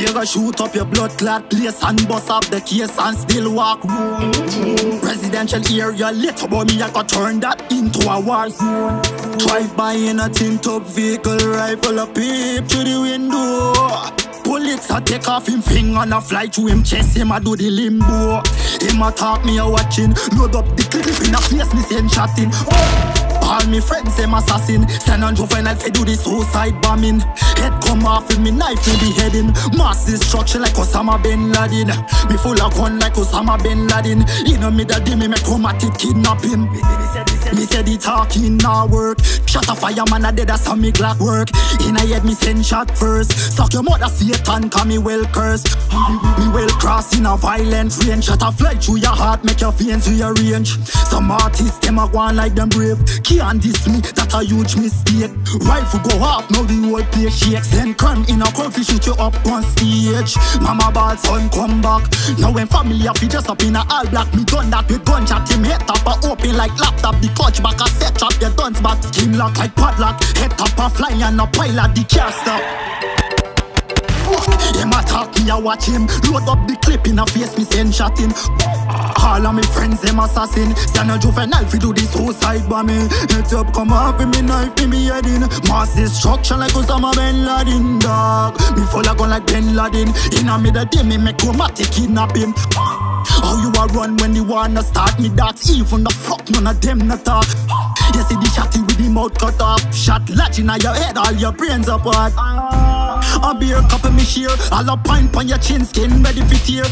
Jaeger shoot up your blood clot place and bust up the case and still walk room. Residential area lit, but me I could turn that into a war zone. Drive by in a tin top vehicle, rifle a peep through the window. Bullets a take off him finger and a fly through him chest, him a do the limbo. Him a talk, me a watching, load up the clip in a face, me send shotting. All me friends them assassin, send on juvenile fi do the suicide bombing. Head come off with me knife in the heading. Mass destruction like Osama bin Laden. Me full of gun like Osama bin Laden. In the middle day me make chromatic kidnapping. Me say the talking nah work. Shot a fireman a dead as a me clock work. In a head me send shot first. Suck your mother Satan cause me well cursed. Me well cross in a violent range. Shot a fly through your heart, make your veins rearrange. Some artists them a go on like them brave. Can't diss me, that's a huge mistake. Rifle go off, now the whole place shakes. Then crime in a country shoot you up on stage. Mama ball son come back. Now when family have just up in a all black. Me done that with gunshot, him head up a open like laptop. The clutch back a set trap, the guns back. Skin lock like padlock, head up a flying and a pilot, the car stop. Him attack me, I watch him. Load up the clip in a face, me send shot him. All of my friends them assassin. Stand a juvenile fi do the suicide bombing. Head up come off with me knife in me head in. Mass destruction like Osama bin Laden, dog. Me full a gun like bin Laden. In a middle day me make chromatic kidnapping. How you a run when the war na start? Me that's even the fuck none of them na talk. You see the shotty with the mouth cut off. Shot latch inna your head, all your brains apart. A beer cup of me share, all a pint on your chin, skin ready for tear.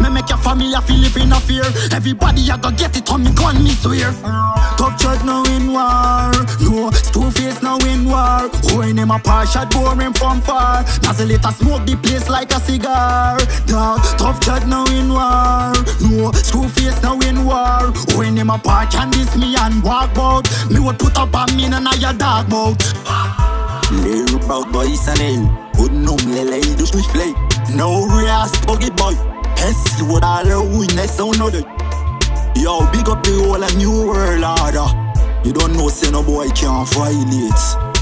Me make your family feel live in a fear. Everybody a go get it on me gun, me swear. Tough shot now in war, no two face now in war. Holding him a par shot boring from far. Nozzle it a smoke the place like a cigar. Dog, tough shot now in war, no two face now in war. Holding him a par can diss me and walk out. Me would put a bomb in and I your dog mouth. Little proud boy sanin, good nom lele do switch play. No real buggy boy, hence you would all witness on other. Yo, big up the whole new world order. You don't know say no boy can't violate.